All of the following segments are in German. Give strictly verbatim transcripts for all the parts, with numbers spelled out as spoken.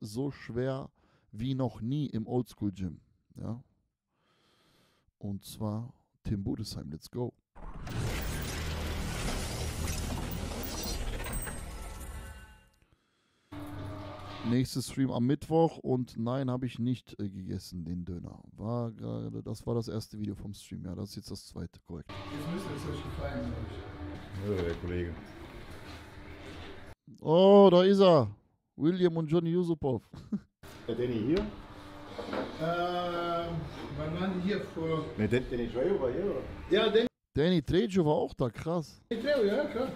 so schwer wie noch nie im Oldschool-Gym. Ja? Und zwar Tim Budesheim, let's go. Nächstes Stream am Mittwoch und nein, habe ich nicht äh, gegessen, den Döner. War grade, das war das erste Video vom Stream, ja, das ist jetzt das zweite, korrekt. Jetzt müsste es euch gefallen, glaube ich. Ja, der Kollege. Oh, da ist er. William und Johny Yusupov. Der Danny hier? Ähm, wann waren die hier vor? Ne, Danny Trejo war hier, oder? Ja, Danny. Danny Trejo war auch da, krass. Danny Trejo, ja, klar.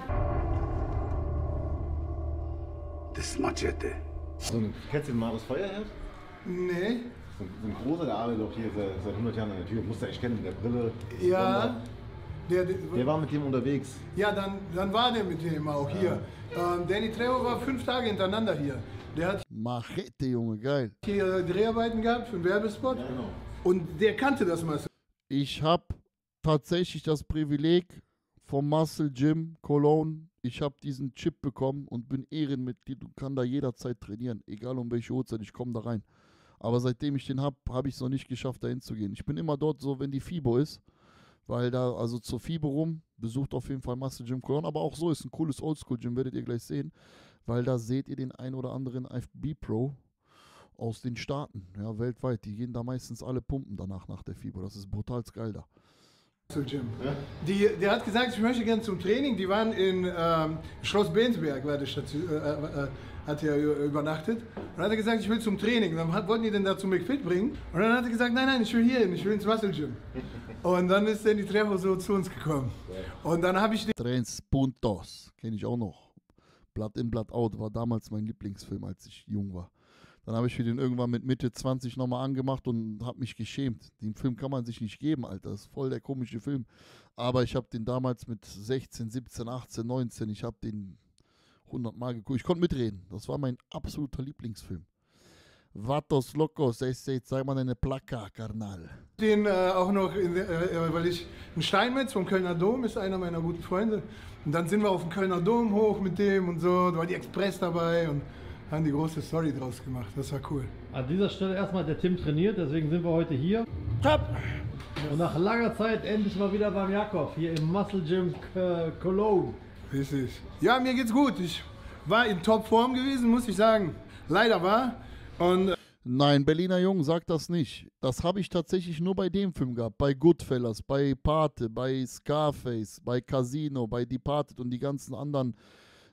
Das Machete. So ein Kätzchen Marius Feuerherd? Nee. So ein, so ein großer, der arbeitet auch hier seit, seit hundert Jahren an der Tür. Musst du eigentlich kennen, mit der Brille. Ja. Der, der, der war mit dem unterwegs. Ja, dann, dann war der mit dem auch ja. hier. Ähm, Danny Trejo war fünf Tage hintereinander hier. Der hat Machete, Junge, geil. Hier Dreharbeiten gehabt für einen Werbespot. Ja, genau. Und der kannte das Muscle. Ich habe tatsächlich das Privileg vom Muscle Gym Cologne. Ich habe diesen Chip bekommen und bin Ehrenmitglied und kann da jederzeit trainieren. Egal um welche Uhrzeit, ich komme da rein. Aber seitdem ich den habe, habe ich es noch nicht geschafft, da hinzugehen. Ich bin immer dort so, wenn die FIBO ist. Weil da, also zur FIBO rum, besucht auf jeden Fall Muscle Gym Cologne. Aber auch so ist ein cooles Oldschool-Gym, werdet ihr gleich sehen. Weil da seht ihr den ein oder anderen I F B Pro aus den Staaten, ja, weltweit. Die gehen da meistens alle pumpen danach, nach der FIBO. Das ist brutal geil da. Gym. Ja? Die, der hat gesagt, ich möchte gerne zum Training. Die waren in ähm, Schloss Bensberg, war der Station, äh, äh, hat er übernachtet. Und dann hat er gesagt, ich will zum Training. Dann hat, wollten die denn da zum McFit bringen. Und dann hat er gesagt, nein, nein, ich will hier hin, ich will ins Muscle Gym. Und dann ist Danny Trejo so zu uns gekommen. Und dann habe ich den... Trains Puntos, kenne ich auch noch. Blood in Blood out war damals mein Lieblingsfilm, als ich jung war. Dann habe ich mir den irgendwann mit Mitte zwanzig nochmal angemacht und habe mich geschämt. Den Film kann man sich nicht geben, Alter. Das ist voll der komische Film. Aber ich habe den damals mit sechzehn, siebzehn, achtzehn, neunzehn, ich habe den hundert Mal geguckt. Ich konnte mitreden. Das war mein absoluter Lieblingsfilm. Vatos Locos, es ist, sag mal, eine Placa, Karnal. Den äh, auch noch, in, äh, weil ich ein Steinmetz vom Kölner Dom ist einer meiner guten Freunde. Und dann sind wir auf den Kölner Dom hoch mit dem und so. Da war die Express dabei und haben die große Story draus gemacht, das war cool. An dieser Stelle erstmal der Tim trainiert, deswegen sind wir heute hier. Top! Und nach langer Zeit endlich mal wieder beim Jakob, hier im Muscle Gym Cologne. Richtig. Ja, mir geht's gut. Ich war in Topform gewesen, muss ich sagen. Leider war. Und nein, Berliner Jung, sagt das nicht. Das habe ich tatsächlich nur bei dem Film gehabt. Bei Goodfellas, bei Pate, bei Scarface, bei Casino, bei Departed und die ganzen anderen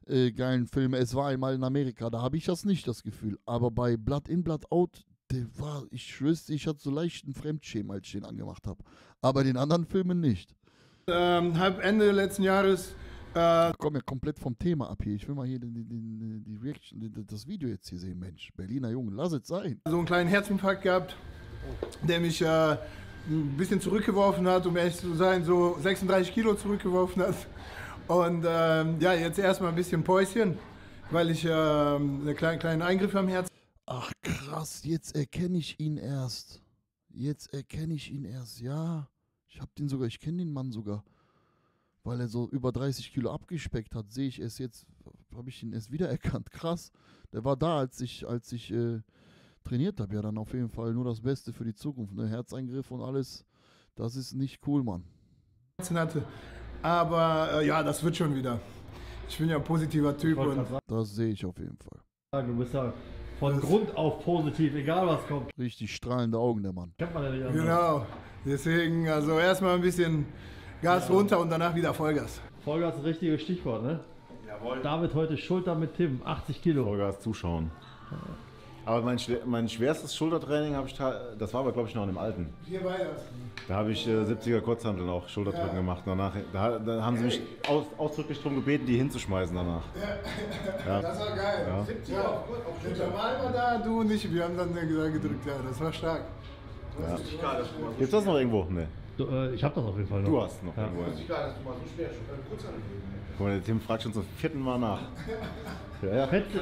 Äh, geilen Filme. Es war einmal in Amerika, da habe ich das nicht, das Gefühl. Aber bei Blood in Blood out, der war, ich schwöre, ich hatte so leichten Fremdschämen, als ich den angemacht habe. Aber den anderen Filmen nicht. Ähm, halb Ende letzten Jahres. Äh ich komme ja komplett vom Thema ab hier. Ich will mal hier den, den, den, die Reaction, den, das Video jetzt hier sehen, Mensch. Berliner Junge, lass es sein. So einen kleinen Herzinfarkt gehabt, der mich äh, ein bisschen zurückgeworfen hat, um ehrlich zu sein, so sechsunddreißig Kilo zurückgeworfen hat. Und ähm, ja, jetzt erstmal ein bisschen Päuschen, weil ich ähm, einen kleinen, kleinen Eingriff am Herzen. Ach krass, jetzt erkenne ich ihn erst. Jetzt erkenne ich ihn erst, ja. Ich habe den sogar, ich kenne den Mann sogar. Weil er so über dreißig Kilo abgespeckt hat, sehe ich es jetzt, habe ich ihn erst wiedererkannt. Krass, der war da, als ich, als ich äh, trainiert habe. Ja, dann auf jeden Fall nur das Beste für die Zukunft. Ne? Herzeingriff und alles, das ist nicht cool, Mann. Hatte. Aber äh, ja, das wird schon wieder. Ich bin ja ein positiver Typ. Und das sehe ich auf jeden Fall. Du bist ja von das Grund auf positiv, egal was kommt. Richtig strahlende Augen, der Mann. Kennt man ja nicht. Genau. Deswegen, also erstmal ein bisschen Gas ja. runter und danach wieder Vollgas. Vollgas ist das richtige Stichwort, ne? Jawohl. David heute Schulter mit Tim, achtzig Kilo. Vollgas zuschauen. Aber mein, mein schwerstes Schultertraining habe ich, das war aber glaube ich noch in dem alten. Hier war das. Da habe ich äh, siebziger Kurzhanteln auch Schulterdrücken ja. gemacht. Danach, da, da haben sie mich aus, ausdrücklich darum gebeten, die hinzuschmeißen danach. Ja. Ja. Das war geil. Ja. siebziger Schulter war da, du und ich. Wir haben dann gedrückt. Ja, das war stark. Ja. Ja. Gibt es das noch irgendwo? Nee. Du, äh, ich habe das auf jeden Fall noch. Du hast noch ja. irgendwo. Das ist klar, dass du mal so schwer Kurzhanteln geben. Guck mal, der Tim fragt schon zum vierten Mal nach. Ja, ja. Hättest du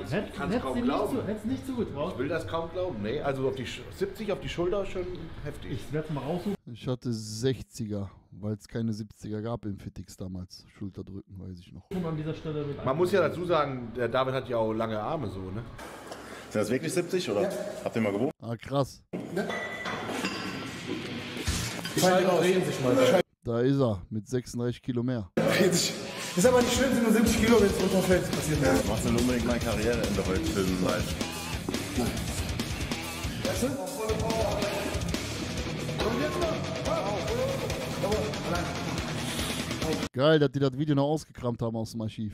nicht zugetraut? Ich will das kaum glauben. Nee, also auf die siebzig auf die Schulter schon heftig. Ich werde mal raussuchen. Ich hatte sechziger, weil es keine siebziger gab im Fitix damals. Schulterdrücken, weiß ich noch. An dieser Stelle wird Man muss ja dazu sagen, der David hat ja auch lange Arme so, ne? Sind das wirklich siebzig oder? Ja. Habt ihr mal gewogen? Ah, krass. Ne? Ich schalte auch sich mal. Ne? Da ist er, mit sechsunddreißig Kilo mehr. Ist aber nicht schlimm, sind nur siebzig Kilo, wenn es runterfällt. Du machst dann unbedingt meine Karriere in der heutigen Zeit. Nein. Weißt du? Geil, dass die das Video noch ausgekramt haben aus dem Archiv.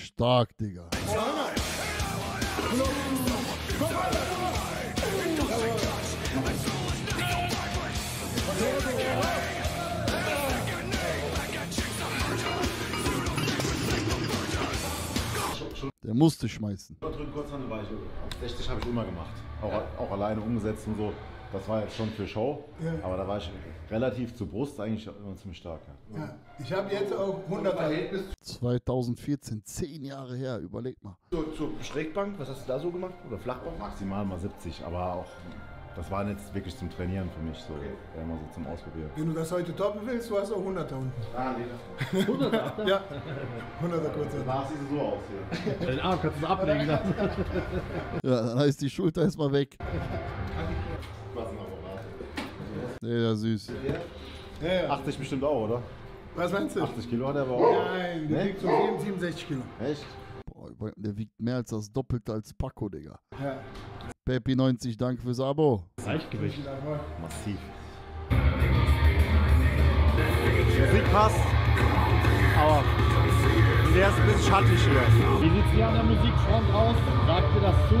Stark, Digga. Der musste schmeißen. sechzig habe ich immer gemacht. Auch, auch alleine umgesetzt und so. Das war jetzt schon für Show, ja. Aber da war ich relativ zur Brust eigentlich immer ziemlich stark. Ja. Ja. Ich habe jetzt auch hundert Verhältnis. zweitausendvierzehn, zehn Jahre her, überleg mal. So, zur Schrägbank, was hast du da so gemacht? Oder Flachbank? Maximal mal siebzig, aber auch, das war jetzt wirklich zum Trainieren für mich, so, okay. Immer so zum Ausprobieren. Wenn du das heute toppen willst, du hast auch hunderter unten. Ah, nee. hunderter? Ja, hunderter kurz. Danach sieht es so aus hier. Den Arm kannst du ablegen lassen. Ja, dann heißt die Schulter erstmal weg. Nee, der ist süß. Ja, ja. achtzig bestimmt auch, oder? Was meinst du? achtzig Kilo hat er aber auch. Nein, der nee? wiegt so siebenundsechzig Kilo. Echt? Boah, der wiegt mehr als das Doppelte als Paco, Digga. Ja. Peppi neunzig, danke fürs Abo. Leichtgewicht. Massiv. Musik passt, aber der ist ein bisschen schattig hier. Wie sieht es hier an der Musikfront aus? Sagt ihr das zu?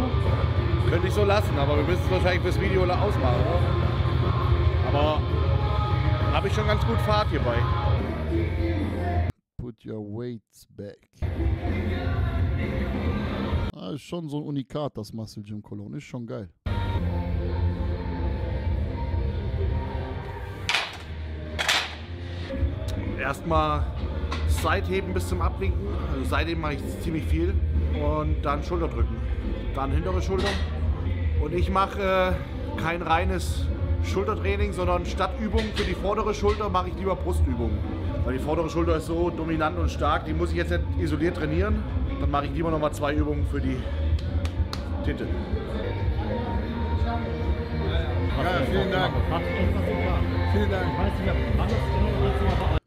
Könnte ich so lassen, aber wir müssen es wahrscheinlich fürs Video ausmachen. Aber habe ich schon ganz gut Fahrt hierbei. Put your weights back. Ah, ist schon so ein Unikat, das Muscle Gym Cologne. Ist schon geil. Erstmal Seitheben bis zum Abwinken. Also Seitheben mache ich ziemlich viel. Und dann Schulterdrücken. Dann hintere Schulter. Und ich mache äh, kein reines Schultertraining, sondern statt Übungen für die vordere Schulter mache ich lieber Brustübungen. Weil die vordere Schulter ist so dominant und stark, die muss ich jetzt nicht isoliert trainieren. Dann mache ich lieber nochmal zwei Übungen für die Tinte. Ja, vielen Dank. Vielen Dank.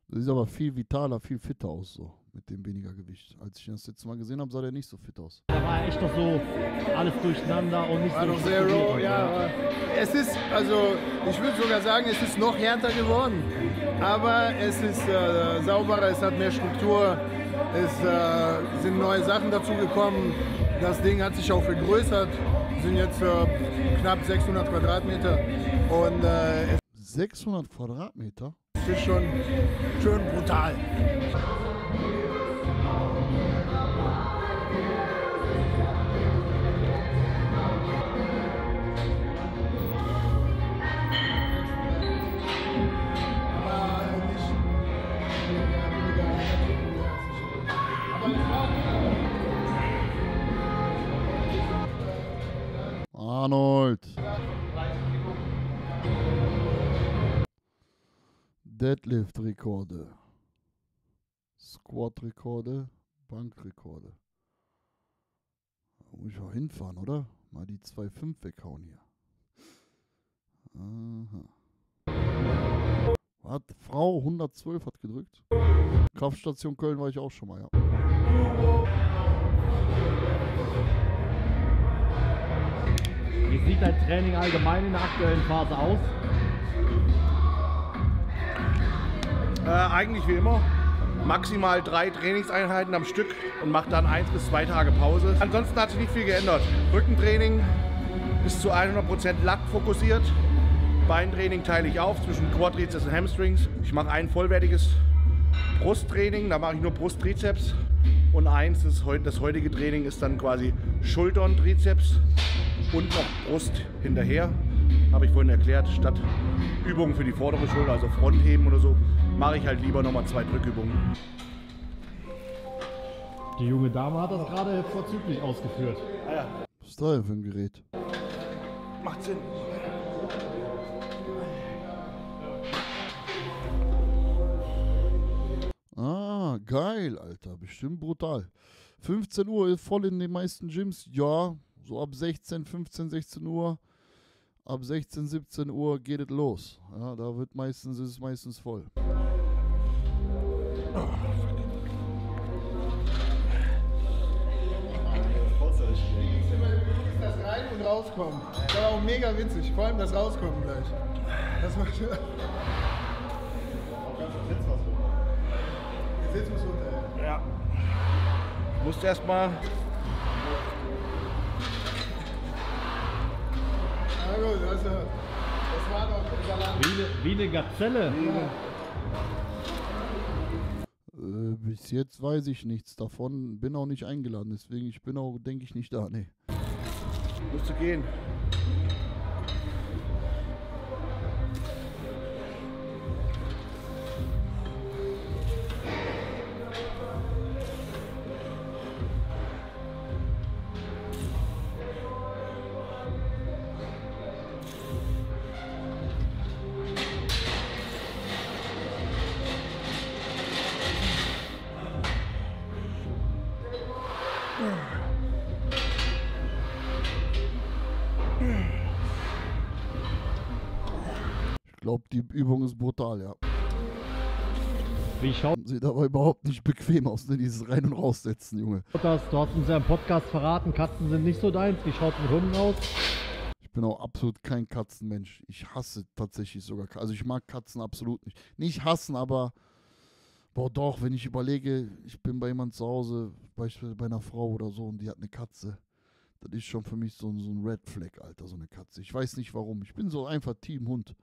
Das sieht aber viel vitaler, viel fitter aus so. Mit dem weniger Gewicht. Als ich das letzte Mal gesehen habe, sah der nicht so fit aus. Da war echt doch so alles durcheinander und nicht war so noch sehr roh, ja. Es ist, also ich würde sogar sagen, es ist noch härter geworden. Aber es ist äh, sauberer, es hat mehr Struktur, es äh, sind neue Sachen dazu gekommen. Das Ding hat sich auch vergrößert. Wir sind jetzt äh, knapp sechshundert Quadratmeter. Und, äh, es sechshundert Quadratmeter? Das ist schon schön brutal. Arnold. Deadlift-Rekorde. Squat-Rekorde. Bank-Rekorde. Da muss ich auch hinfahren, oder? Mal die zwei Komma fünf weghauen hier. Aha. Was? Frau hundertzwölf hat gedrückt. Kraftstation Köln war ich auch schon mal, ja. Wie sieht dein Training allgemein in der aktuellen Phase aus? Äh, eigentlich wie immer. Maximal drei Trainingseinheiten am Stück und mache dann eins bis zwei Tage Pause. Ansonsten hat sich nicht viel geändert. Rückentraining ist zu hundert Prozent Lack fokussiert. Beintraining teile ich auf zwischen Quadrizeps und Hamstrings. Ich mache ein vollwertiges Brusttraining, da mache ich nur Brust-Trizeps. Und eins, ist heute, das heutige Training ist dann quasi Schultern, Trizeps und noch Brust hinterher. Habe ich vorhin erklärt, statt Übungen für die vordere Schulter, also Frontheben oder so, mache ich halt lieber nochmal zwei Drückübungen. Die junge Dame hat das gerade vorzüglich ausgeführt. Ah ja. Was ist das denn für ein Gerät? Macht Sinn. Ah, geil, Alter. Bestimmt brutal. fünfzehn Uhr voll in den meisten Gyms. Ja, so ab sechzehn, fünfzehn, sechzehn Uhr. Ab sechzehn, siebzehn Uhr geht es los. Ja, da wird meistens, ist es meistens voll. Das rein und rauskommen. Das war auch mega witzig. Vor allem das Rauskommen gleich. Das macht schon. Jetzt muss runter. Ja. Ich musste erstmal. Na gut, also, das war doch wie, wie eine Gazelle. Ja. Äh, bis jetzt weiß ich nichts davon. Bin auch nicht eingeladen, deswegen ich bin auch, denke ich, nicht da. Nee. Musst du gehen. Die Übung ist brutal, ja. Wie schaut sieht aber überhaupt nicht bequem aus, ne? Dieses Rein- und Raussetzen, Junge. Das, du hast uns ja im Podcast verraten, Katzen sind nicht so deins. Wie schaut es mit Hunden aus? Ich bin auch absolut kein Katzenmensch. Ich hasse tatsächlich sogar Katzen. Also ich mag Katzen absolut nicht. Nicht hassen, aber boah doch, wenn ich überlege, ich bin bei jemandem zu Hause, beispielsweise bei einer Frau oder so, und die hat eine Katze. Das ist schon für mich so, so ein Red Flag, Alter, so eine Katze. Ich weiß nicht warum. Ich bin so einfach Team Hund.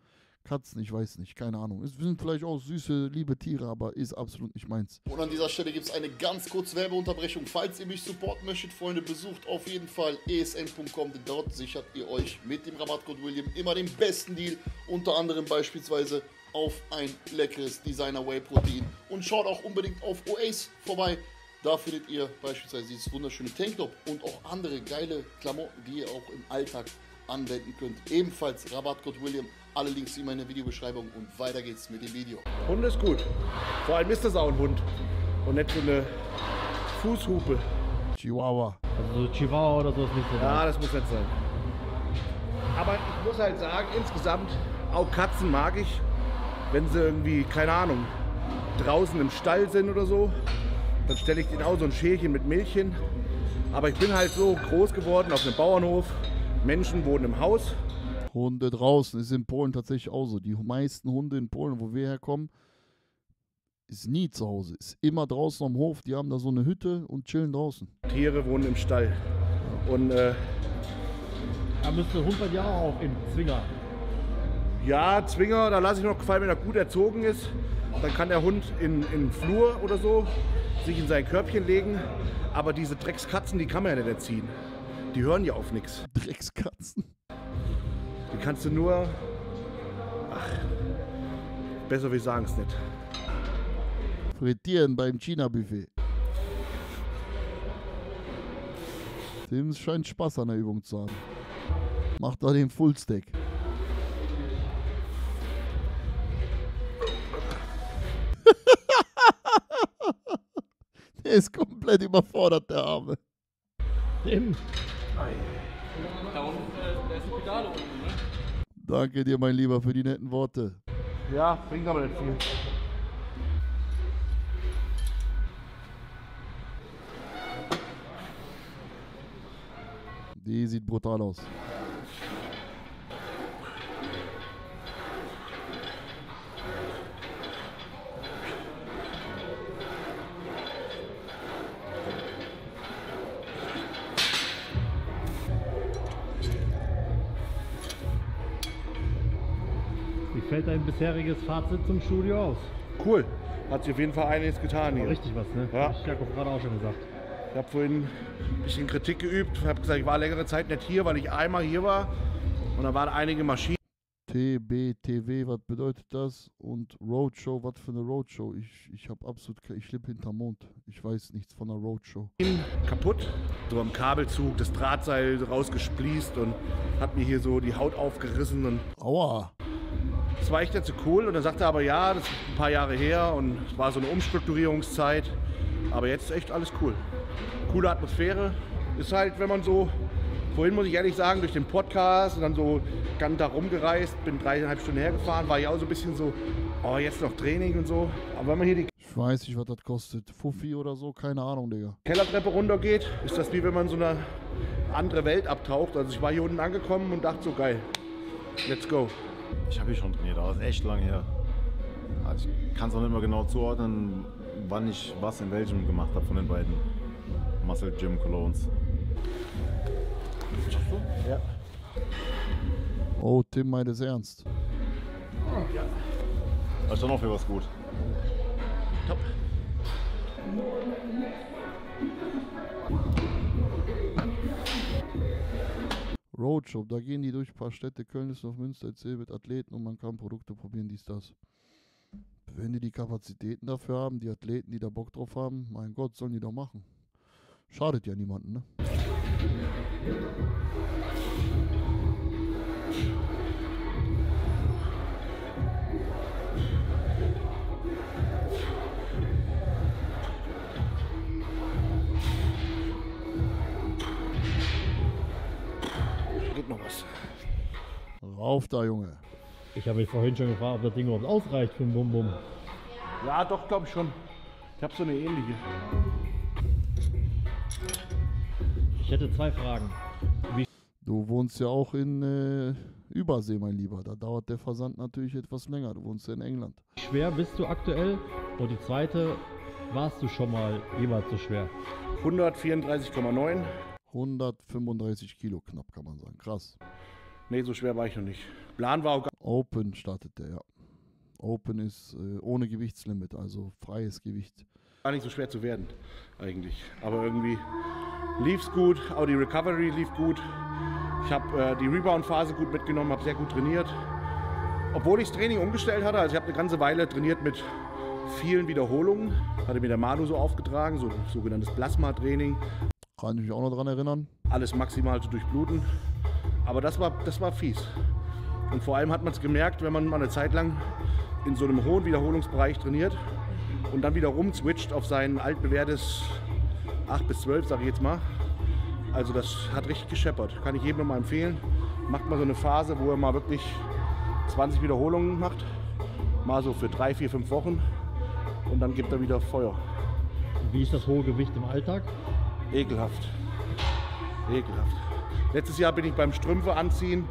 Katzen, ich weiß nicht, keine Ahnung. Es sind vielleicht auch süße, liebe Tiere, aber ist absolut nicht meins. Und an dieser Stelle gibt es eine ganz kurze Werbeunterbrechung. Falls ihr mich supporten möchtet, Freunde, besucht auf jeden Fall E S N punkt com, denn dort sichert ihr euch mit dem Rabattcode William immer den besten Deal, unter anderem beispielsweise auf ein leckeres Designer Whey Protein. Und schaut auch unbedingt auf O A C E vorbei. Da findet ihr beispielsweise dieses wunderschöne Tanktop und auch andere geile Klamotten, die ihr auch im Alltag anwenden könnt. Ebenfalls Rabattcode William. Alle Links in meiner Videobeschreibung und weiter geht's mit dem Video. Hund ist gut. Vor allem ist das auch ein Hund und nicht so eine Fußhupe. Chihuahua. Also so Chihuahua oder so ist nicht so. Ja, das muss nicht sein. Aber ich muss halt sagen, insgesamt auch Katzen mag ich, wenn sie irgendwie, keine Ahnung, draußen im Stall sind oder so. Dann stelle ich denen auch so ein Schälchen mit Milch hin. Aber ich bin halt so groß geworden auf einem Bauernhof. Menschen wohnen im Haus. Hunde draußen, ist in Polen tatsächlich auch so. Die meisten Hunde in Polen, wo wir herkommen, ist nie zu Hause. Ist immer draußen am Hof. Die haben da so eine Hütte und chillen draußen. Tiere wohnen im Stall. Und äh, da müsste der Hund bei dir auch auf, im Zwinger. Ja, Zwinger, da lasse ich noch gefallen, wenn er gut erzogen ist. Dann kann der Hund in, in den Flur oder so sich in sein Körbchen legen. Aber diese Dreckskatzen, die kann man ja nicht erziehen. Die hören ja auf nichts. Dreckskatzen? Die kannst du nur, ach, besser wir sagen es nicht. Frittieren beim China-Buffet. Tim scheint Spaß an der Übung zu haben. Macht da den Fullstack. Der ist komplett überfordert, der Arme. Tim. Da unten, da ist die Pedale unten, ne? Danke dir, mein Lieber, für die netten Worte. Ja, bringt aber nicht viel. Die sieht brutal aus. Fällt dein bisheriges Fazit zum Studio aus? Cool, hat sich auf jeden Fall einiges getan hier. Richtig was, ne? Ja. Ich habe gerade auch schon gesagt. Ich habe vorhin ein bisschen Kritik geübt, habe gesagt, ich war längere Zeit nicht hier, weil ich einmal hier war und da waren einige Maschinen. T B T W, was bedeutet das? Und Roadshow, was für eine Roadshow? Ich, ich habe absolut, ich lebe hinterm Mond. Ich weiß nichts von einer Roadshow. Kaputt, so am Kabelzug, das Drahtseil rausgespließt und hat mir hier so die Haut aufgerissen. Und aua. Das war echt nicht so cool und dann sagte er aber, ja, das ist ein paar Jahre her und es war so eine Umstrukturierungszeit. Aber jetzt ist echt alles cool. Coole Atmosphäre. Ist halt, wenn man so... Vorhin muss ich ehrlich sagen, durch den Podcast und dann so ganz da rumgereist, bin dreieinhalb Stunden hergefahren, war ja auch so ein bisschen so, oh, jetzt noch Training und so. Aber wenn man hier die... Ich weiß nicht, was das kostet. Fuffi oder so, keine Ahnung, Digga. Kellertreppe runter geht, ist das wie wenn man so eine andere Welt abtaucht. Also ich war hier unten angekommen und dachte so, geil, let's go. Ich habe hier schon trainiert, aber das ist echt lang her. Also ich kann es auch nicht mehr genau zuordnen, wann ich was in welchem gemacht habe von den beiden Muscle Gym Colognes. Ja. Oh, Tim meint es ernst. Ja. Das ist doch noch für was gut. Top. Roadshow, da gehen die durch ein paar Städte, Köln, Düsseldorf, Münster, erzählt mit Athleten und man kann Produkte probieren, dies, das. Wenn die die Kapazitäten dafür haben, die Athleten, die da Bock drauf haben, mein Gott, sollen die doch machen. Schadet ja niemanden, ne? Geht noch was. Rauf da, Junge. Ich habe mich vorhin schon gefragt, ob das Ding überhaupt ausreicht für ein Bum-Bum. Ja, doch, glaube ich schon. Ich habe so eine ähnliche. Ich hätte zwei Fragen. Wie du wohnst ja auch in äh, Übersee, mein Lieber. Da dauert der Versand natürlich etwas länger. Du wohnst ja in England. Wie schwer bist du aktuell? Und die zweite, warst du schon mal jemals so schwer? hundertvierunddreißig Komma neun. hundertfünfunddreißig Kilo knapp, kann man sagen. Krass. Nee, so schwer war ich noch nicht. Plan war auch... Open startet der, ja. Open ist äh, ohne Gewichtslimit, also freies Gewicht. Gar nicht so schwer zu werden, eigentlich. Aber irgendwie... Lief's gut, auch die Recovery lief gut. Ich habe äh, die Rebound-Phase gut mitgenommen, habe sehr gut trainiert. Obwohl ich das Training umgestellt hatte, also ich habe eine ganze Weile trainiert mit vielen Wiederholungen. Hatte mir der Manu so aufgetragen, so sogenanntes Plasma-Training. Kann ich mich auch noch daran erinnern. Alles maximal zu durchbluten. Aber das war, das war fies. Und vor allem hat man es gemerkt, wenn man mal eine Zeit lang in so einem hohen Wiederholungsbereich trainiert und dann wieder rumswitcht auf sein altbewährtes acht bis zwölf, sage ich jetzt mal. Also das hat richtig gescheppert. Kann ich jedem nochmal empfehlen. Macht mal so eine Phase, wo er mal wirklich zwanzig Wiederholungen macht. Mal so für drei, vier, fünf Wochen. Und dann gibt er wieder Feuer. Wie ist das hohe Gewicht im Alltag? Ekelhaft. Ekelhaft. Letztes Jahr bin ich beim Strümpfe anziehen,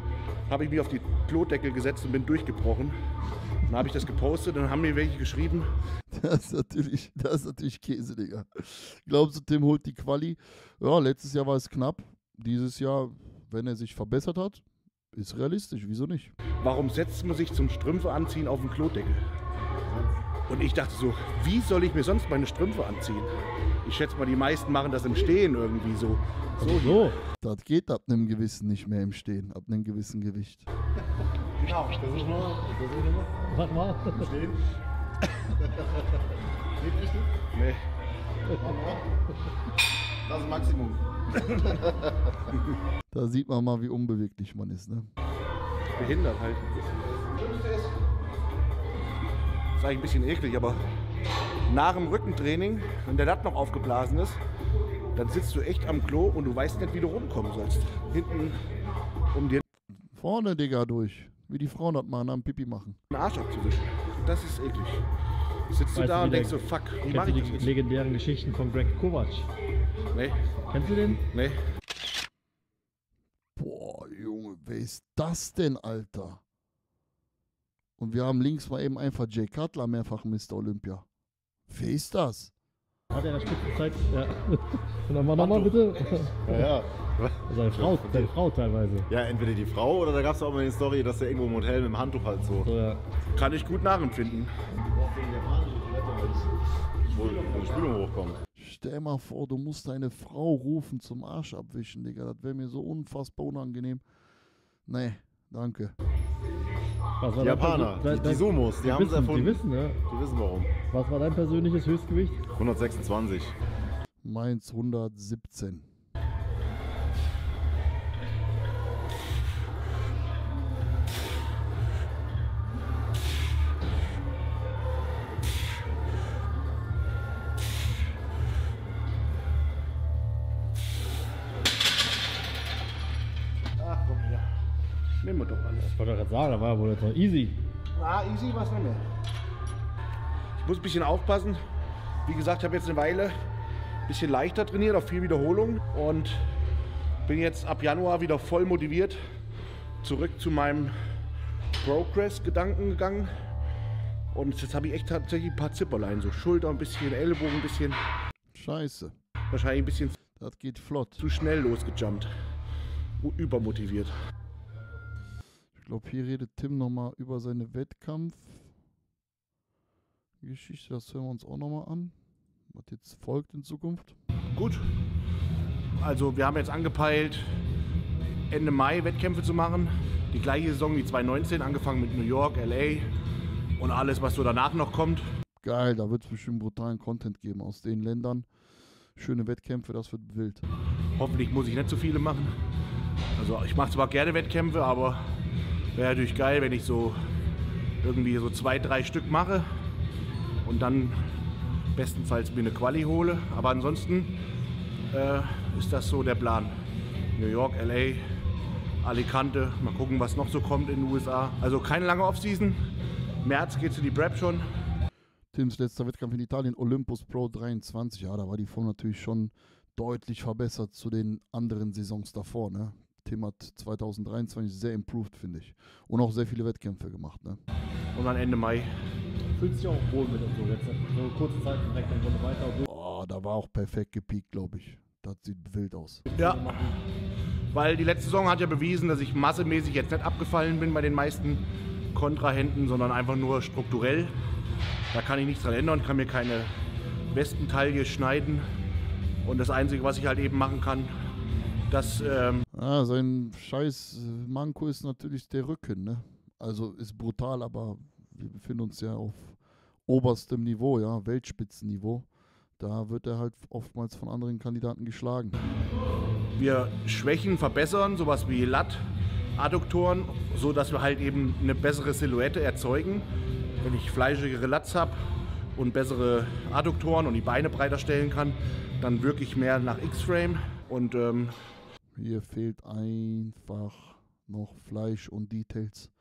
habe ich mich auf die Klodeckel gesetzt und bin durchgebrochen. Dann habe ich das gepostet, dann haben mir welche geschrieben. Das ist natürlich, das ist natürlich Käse, Digga. Glaubst du, Tim holt die Quali? Ja, letztes Jahr war es knapp. Dieses Jahr, wenn er sich verbessert hat, ist realistisch. Wieso nicht? Warum setzt man sich zum Strümpfe anziehen auf den Klodeckel? Und ich dachte so, wie soll ich mir sonst meine Strümpfe anziehen? Ich schätze mal, die meisten machen das im Stehen irgendwie so. So, so. Das geht ab einem gewissen nicht mehr im Stehen, ab einem gewissen Gewicht. Genau, das ist nur. Warte mal. Im Stehen. Geht richtig? Nee. Das ist Maximum. Da sieht man mal, wie unbeweglich man ist, ne? Behindert halt. Das ist eigentlich ein bisschen eklig, aber nach dem Rückentraining, wenn der Latt noch aufgeblasen ist, dann sitzt du echt am Klo und du weißt nicht, wie du rumkommen sollst. Hinten um dir... Vorne, Digga, durch. Wie die Frauen das machen, am Pipi machen. Den Arsch abzuwischen. Das ist eklig. Sitzt weißt du da du und denkst so, fuck, wie mach ich das jetzt? Die legendären Geschichten von Greg Kovac? Nee. Kennst du den? Nee. Boah, Junge, wer ist das denn, Alter? Und wir haben links mal eben einfach Jay Cutler, mehrfach Mister Olympia. Wer ist das? Hat er in der Spitzenzeit. Ja. Und dann mal nochmal bitte. Ja, ja. Seine Frau, seine Frau teilweise. Ja, entweder die Frau oder da gab es auch mal eine Story, dass der irgendwo im Hotel mit dem Handtuch halt so. so ja. Kann ich gut nachempfinden. Wo die Spülung hochkommt. Stell mal vor, du musst deine Frau rufen zum Arsch abwischen, Digga. Das wäre mir so unfassbar unangenehm. Nee, danke. Was war die Japaner, dein, die, die Sumos, die, die haben es erfunden. Die wissen, ja. Die wissen warum. Was war dein persönliches Höchstgewicht? hundertsechsundzwanzig. Meins hundertsiebzehn. Nehmen wir doch alles. Ich wollte doch gerade sagen, da war ja wohl jetzt noch easy. Ah, easy war es noch nicht. Ich muss ein bisschen aufpassen. Wie gesagt, ich habe jetzt eine Weile ein bisschen leichter trainiert, auf vier Wiederholungen. Und bin jetzt ab Januar wieder voll motiviert zurück zu meinem Progress-Gedanken gegangen. Und jetzt habe ich echt tatsächlich ein paar Zipperlein. So Schulter ein bisschen, Ellbogen ein bisschen. Scheiße. Wahrscheinlich ein bisschen. Das geht flott. Zu schnell losgejumpt. Übermotiviert. Ich glaube, hier redet Tim nochmal über seine Wettkampfgeschichte. Das hören wir uns auch nochmal an, was jetzt folgt in Zukunft. Gut, also wir haben jetzt angepeilt, Ende Mai Wettkämpfe zu machen. Die gleiche Saison wie zweitausendneunzehn, angefangen mit New York, L A und alles, was so danach noch kommt. Geil, da wird es bestimmt brutalen Content geben aus den Ländern. Schöne Wettkämpfe, das wird wild. Hoffentlich muss ich nicht so viele machen. Also ich mache zwar gerne Wettkämpfe, aber... Wäre natürlich geil, wenn ich so irgendwie so zwei, drei Stück mache und dann bestenfalls mir eine Quali hole. Aber ansonsten äh, ist das so der Plan. New York, L A, Alicante, mal gucken, was noch so kommt in den U S A. Also keine lange Offseason. März geht's in die Prep schon. Tims letzter Wettkampf in Italien, Olympus Pro dreiundzwanzig. Ja, da war die Form natürlich schon deutlich verbessert zu den anderen Saisons davor, ne? Tim hat zweitausenddreiundzwanzig sehr improved, finde ich. Und auch sehr viele Wettkämpfe gemacht. Ne? Und dann Ende Mai. Fühlt sich auch wohl mit und so jetzt. Nur kurze Zeit direkt eine Runde weiter. Oh, da war auch perfekt gepiekt, glaube ich. Das sieht wild aus. Ja, weil die letzte Saison hat ja bewiesen, dass ich massemäßig jetzt nicht abgefallen bin bei den meisten Kontrahenten, sondern einfach nur strukturell. Da kann ich nichts dran ändern, kann mir keine Westentaille schneiden. Und das Einzige, was ich halt eben machen kann, Das, ähm ah, sein scheiß Manko ist natürlich der Rücken, ne? Also ist brutal, aber wir befinden uns ja auf oberstem Niveau, ja, Weltspitzenniveau. Da wird er halt oftmals von anderen Kandidaten geschlagen. Wir schwächen, verbessern, sowas wie Lat, Adduktoren, so dass wir halt eben eine bessere Silhouette erzeugen. Wenn ich fleischigere Lats habe und bessere Adduktoren und die Beine breiter stellen kann, dann wirklich mehr nach X-Frame und ähm hier fehlt einfach noch Fleisch und Details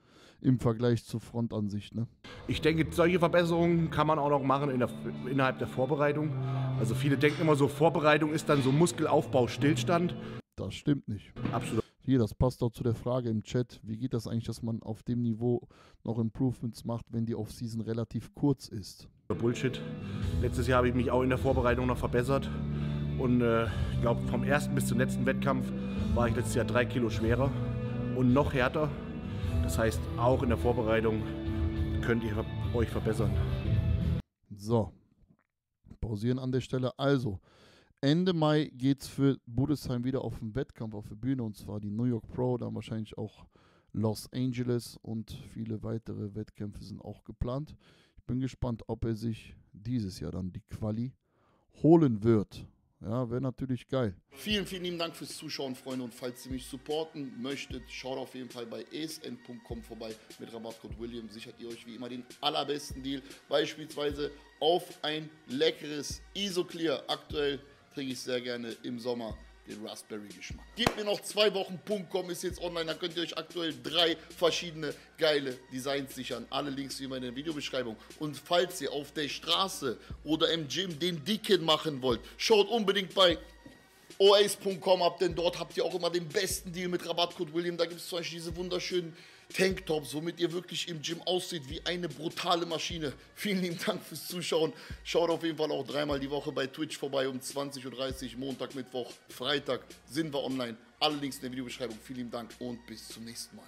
im Vergleich zur Frontansicht. Ne? Ich denke, solche Verbesserungen kann man auch noch machen in der, innerhalb der Vorbereitung. Also viele denken immer so, Vorbereitung ist dann so Muskelaufbau, Stillstand. Das stimmt nicht. Absolut. Hier, das passt auch zu der Frage im Chat, wie geht das eigentlich, dass man auf dem Niveau noch Improvements macht, wenn die Offseason relativ kurz ist? Bullshit. Letztes Jahr habe ich mich auch in der Vorbereitung noch verbessert. Und äh, ich glaube, vom ersten bis zum letzten Wettkampf war ich letztes Jahr drei Kilo schwerer und noch härter. Das heißt, auch in der Vorbereitung könnt ihr euch verbessern. So, pausieren an der Stelle. Also, Ende Mai geht es für Budesheim wieder auf den Wettkampf, auf die Bühne. Und zwar die New York Pro, dann wahrscheinlich auch Los Angeles. Und viele weitere Wettkämpfe sind auch geplant. Ich bin gespannt, ob er sich dieses Jahr dann die Quali holen wird. Ja, wäre natürlich geil. Vielen, vielen lieben Dank fürs Zuschauen, Freunde. Und falls ihr mich supporten möchtet, schaut auf jeden Fall bei E S N punkt com vorbei. Mit Rabattcode William sichert ihr euch wie immer den allerbesten Deal. Beispielsweise auf ein leckeres IsoClear. Aktuell trinke ich sehr gerne im Sommer den Raspberry-Geschmack. Gebt mir noch zwei Wochen, .com ist jetzt online. Dann könnt ihr euch aktuell drei verschiedene geile Designs sichern. Alle Links wie immer in der Videobeschreibung. Und falls ihr auf der Straße oder im Gym den Dicken machen wollt, schaut unbedingt bei O A C E punkt com ab, denn dort habt ihr auch immer den besten Deal mit Rabattcode William. Da gibt es zum Beispiel diese wunderschönen Tanktops, womit ihr wirklich im Gym aussieht wie eine brutale Maschine. Vielen lieben Dank fürs Zuschauen. Schaut auf jeden Fall auch dreimal die Woche bei Twitch vorbei um zwanzig Uhr dreißig, Montag, Mittwoch, Freitag sind wir online. Alle Links in der Videobeschreibung. Vielen lieben Dank und bis zum nächsten Mal.